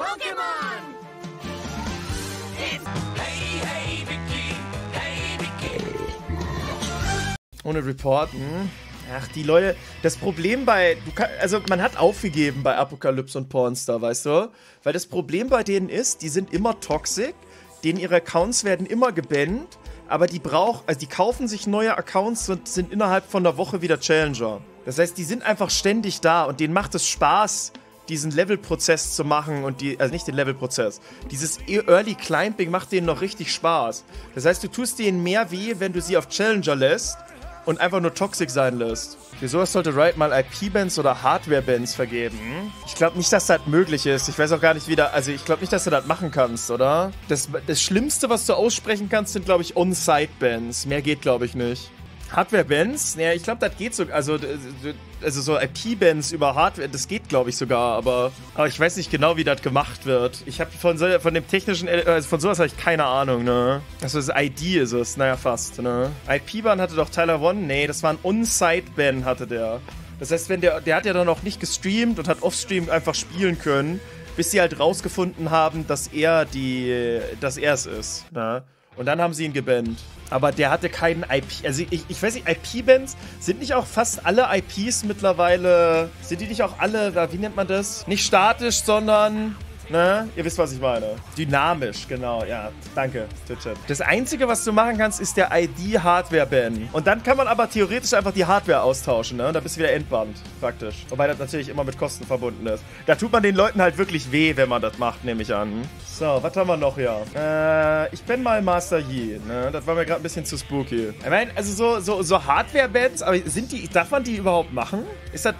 Pokémon! Hey, hey, Vicky! Hey, Vicky! Ohne Reporten. Ach, die Leute, das Problem bei... Also, man hat aufgegeben bei Apocalypse und Pornstar, weißt du? Weil das Problem bei denen ist, die sind immer toxisch, denen ihre Accounts werden immer gebannt, aber die brauchen... Also, die kaufen sich neue Accounts und sind innerhalb von einer Woche wieder Challenger. Das heißt, die sind einfach ständig da und denen macht es Spaß, diesen Levelprozess zu machen und die... Also, nicht den Levelprozess. Dieses Early Climbing macht denen noch richtig Spaß. Das heißt, du tust denen mehr weh, wenn du sie auf Challenger lässt... Und einfach nur toxisch sein lässt. Für sowas sollte Riot mal IP-Bands oder Hardware-Bands vergeben. Ich glaube nicht, dass das möglich ist. Ich weiß auch gar nicht, wie da... Also ich glaube nicht, dass du das machen kannst, oder? Das Schlimmste, was du aussprechen kannst, sind, glaube ich, On-Site-Bands. Mehr geht, glaube ich, nicht. Hardware-Bands? Naja, ich glaube, das geht sogar. Also so IP-Bands über Hardware, das geht, glaube ich, sogar. Aber ich weiß nicht genau, wie das gemacht wird. Ich habe von dem technischen... Also von sowas habe ich keine Ahnung, ne? Also das ID ist es. Naja, fast, ne? IP-Ban hatte doch Tyler One? Nee, das war ein On-Site-Ban hatte der. Das heißt, wenn der hat ja dann auch nicht gestreamt und hat off-stream einfach spielen können, bis sie halt rausgefunden haben, dass er es ist, ne? Und dann haben sie ihn gebannt. Aber der hatte keinen IP... Also ich weiß nicht, IP-Bands, sind nicht auch fast alle IPs mittlerweile... Sind die nicht auch alle... Wie nennt man das? Nicht statisch, sondern... Ne? Ihr wisst, was ich meine. Dynamisch, genau, ja. Danke, Twitch-Chat. Das Einzige, was du machen kannst, ist der ID-Hardware-Ban. Und dann kann man aber theoretisch einfach die Hardware austauschen, ne? Und dann bist du wieder entbannt, praktisch. Wobei das natürlich immer mit Kosten verbunden ist. Da tut man den Leuten halt wirklich weh, wenn man das macht, nehme ich an. So, was haben wir noch hier? Ich bin mal Master Yi, ne? Das war mir gerade ein bisschen zu spooky. Ich meine, also so Hardware-Bans, aber sind die... Darf man die überhaupt machen? Ist das...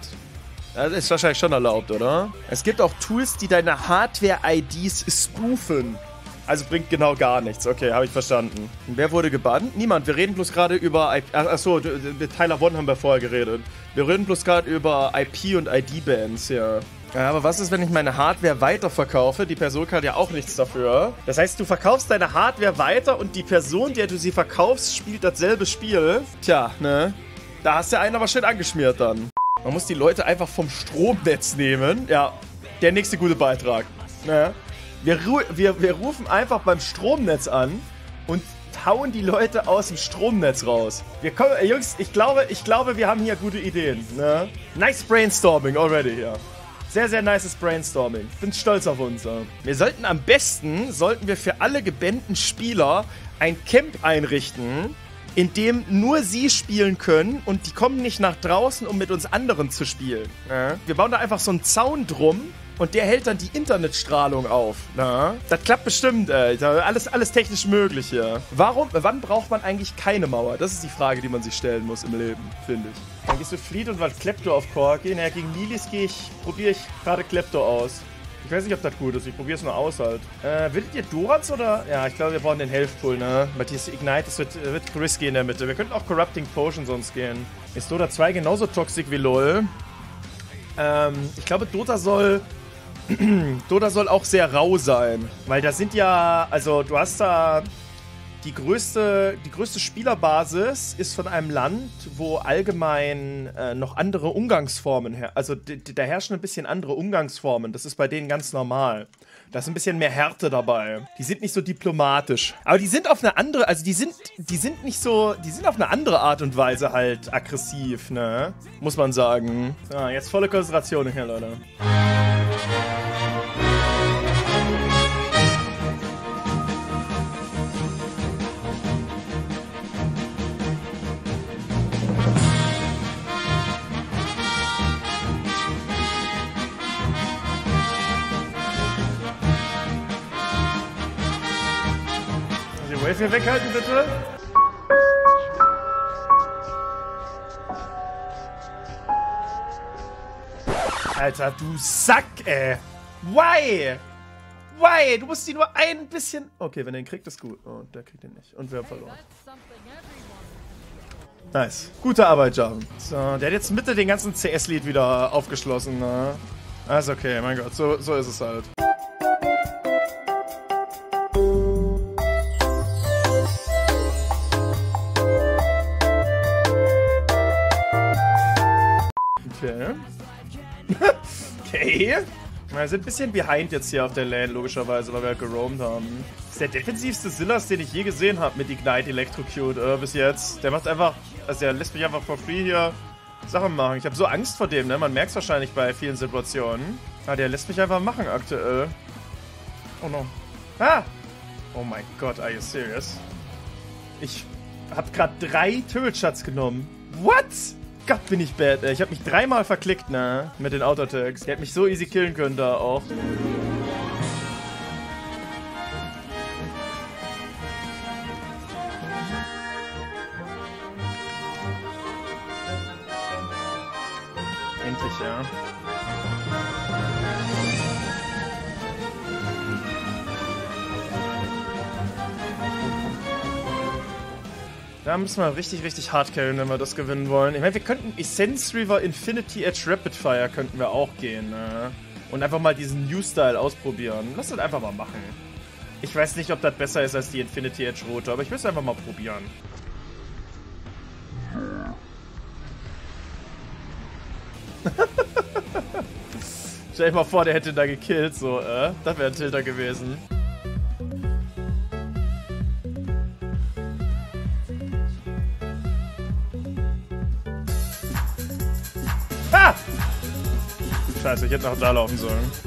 Das ist wahrscheinlich schon erlaubt, oder? Es gibt auch Tools, die deine Hardware-IDs spoofen. Also bringt genau gar nichts. Okay, habe ich verstanden. Und wer wurde gebannt? Niemand. Wir reden bloß gerade über... Achso, mit Tyler One haben wir vorher geredet. Wir reden bloß gerade über IP- und ID-Bands, ja. Aber was ist, wenn ich meine Hardware weiterverkaufe? Die Person kann ja auch nichts dafür. Das heißt, du verkaufst deine Hardware weiter und die Person, der du sie verkaufst, spielt dasselbe Spiel. Tja, ne? Da hast du einen aber schön angeschmiert dann. Man muss die Leute einfach vom Stromnetz nehmen. Ja, der nächste gute Beitrag. Ne? Wir rufen einfach beim Stromnetz an und hauen die Leute aus dem Stromnetz raus. Wir kommen, Jungs, ich glaube, wir haben hier gute Ideen. Ne? Nice Brainstorming already, ja. Sehr, sehr nices Brainstorming. Bin stolz auf uns. Ja. Wir sollten am besten, für alle gebannten Spieler ein Camp einrichten, in dem nur sie spielen können und die kommen nicht nach draußen, um mit uns anderen zu spielen. Ja. Wir bauen da einfach so einen Zaun drum und der hält dann die Internetstrahlung auf. Ja. Das klappt bestimmt, Alter. Alles technisch möglich hier. Wann braucht man eigentlich keine Mauer? Das ist die Frage, die man sich stellen muss im Leben, finde ich. Dann gehst du Fleet und was Klepto auf Corki. Naja, gegen Lilis probiere ich gerade Klepto aus. Ich weiß nicht, ob das gut ist. Ich probiere es nur aus halt. Willtet ihr Doranz oder? Ja, ich glaube, wir brauchen den Health-Pool, ne? Weil dieses Ignite, das wird risky in der Mitte. Wir könnten auch Corrupting Potion sonst gehen. Ist Dota 2 genauso toxisch wie LOL? Ich glaube, Dota soll auch sehr rau sein. Weil da sind ja... Also, du hast da... Die größte Spielerbasis ist von einem Land, wo allgemein noch andere Umgangsformen herrschen. Also da herrschen ein bisschen andere Umgangsformen. Das ist bei denen ganz normal. Da ist ein bisschen mehr Härte dabei. Die sind nicht so diplomatisch. Aber die sind auf eine andere, also die sind nicht so, die sind auf eine andere Art und Weise halt aggressiv, ne? Muss man sagen. So, jetzt volle Konzentration hier, Leute. Hier weghalten, bitte. Alter, du Sack, ey. Why? Why? Du musst die nur ein bisschen... Okay, wenn er ihn kriegt, ist gut. Oh, der kriegt ihn nicht. Und wir haben verloren. Nice. Gute Arbeit, Jarvan. So, der hat jetzt Mitte den ganzen CS-Lead wieder aufgeschlossen, ne? Also okay, mein Gott. So ist es halt. Okay. Wir sind ein bisschen behind jetzt hier auf der Lane, logischerweise, weil wir halt geroamt haben. Das ist der defensivste Zillas, den ich je gesehen habe mit Ignite Electrocute bis jetzt. Der macht einfach, also der lässt mich einfach for free hier Sachen machen. Ich habe so Angst vor dem, ne? Man merkt es wahrscheinlich bei vielen Situationen. Ah, der lässt mich einfach machen aktuell. Oh no. Ah! Oh mein Gott, are you serious? Ich habe gerade 3 Turret-Shots genommen. What? Gott, bin ich bad, ey. Ich habe mich 3-mal verklickt, ne? Mit den Auto-Tags. Der hätte mich so easy killen können da auch. Endlich, ja. Da müssen wir richtig hard carryen, wenn wir das gewinnen wollen. Ich meine, wir könnten Essence River, Infinity Edge, Rapid Fire könnten wir auch gehen, ne? Und einfach mal diesen New Style ausprobieren. Lass das einfach mal machen. Ich weiß nicht, ob das besser ist als die Infinity Edge Rote, aber ich will es einfach mal probieren. Stell dir mal vor, der hätte da gekillt, so, Das wäre ein Tilter gewesen. Scheiße, ich hätte noch da laufen sollen. Das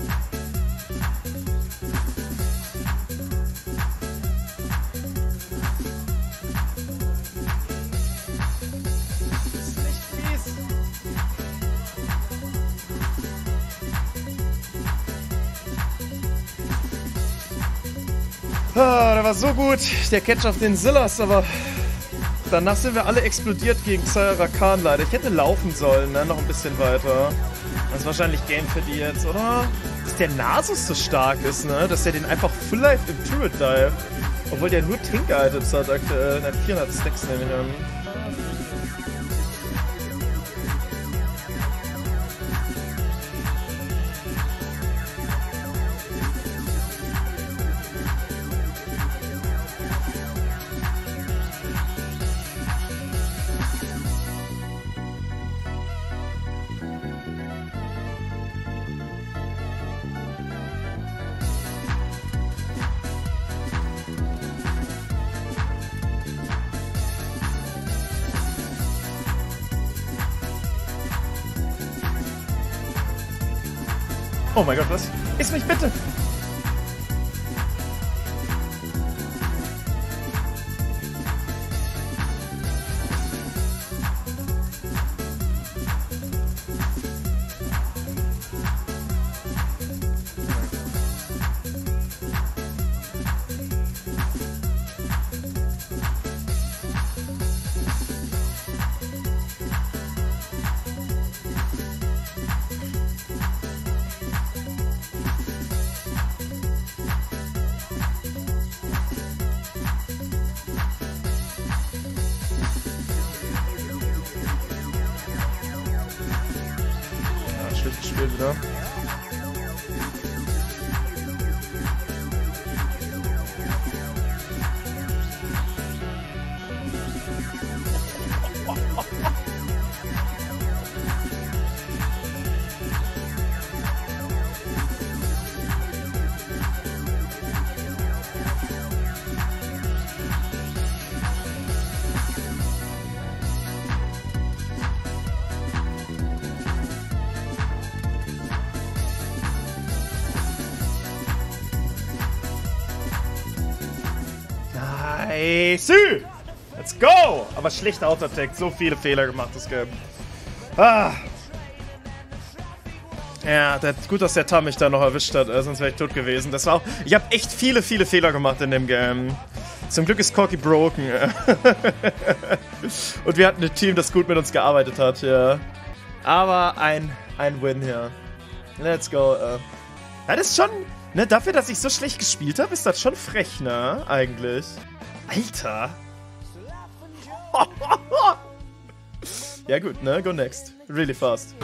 ist nicht fies. Ah, der war so gut, der Catch auf den Zillas, aber danach sind wir alle explodiert gegen Khan leider. Ich hätte laufen sollen, ne? Noch ein bisschen weiter. Das ist wahrscheinlich Game für die jetzt, oder? Dass der Nasus so stark ist, ne? Dass der den einfach Full Life im Turret dive. Obwohl der nur Trink-Items hat aktuell. Nein, 400 Stacks nehme ich an. Oh mein Gott, was? Iss mich bitte! Wieder. Sü! Let's go! Aber schlicht Auto-Attack. So viele Fehler gemacht, das Game. Ah! Ja, gut, dass der Tam mich da noch erwischt hat, sonst wäre ich tot gewesen. Das war auch... Ich habe echt viele Fehler gemacht in dem Game. Zum Glück ist Corki broken. Und wir hatten ein Team, das gut mit uns gearbeitet hat, ja. Aber ein Win hier. Let's go. Das ist schon... Ne, dafür, dass ich so schlecht gespielt habe, ist das schon frech, ne? Eigentlich. Alter! Ja gut, ne? Go next. Really fast.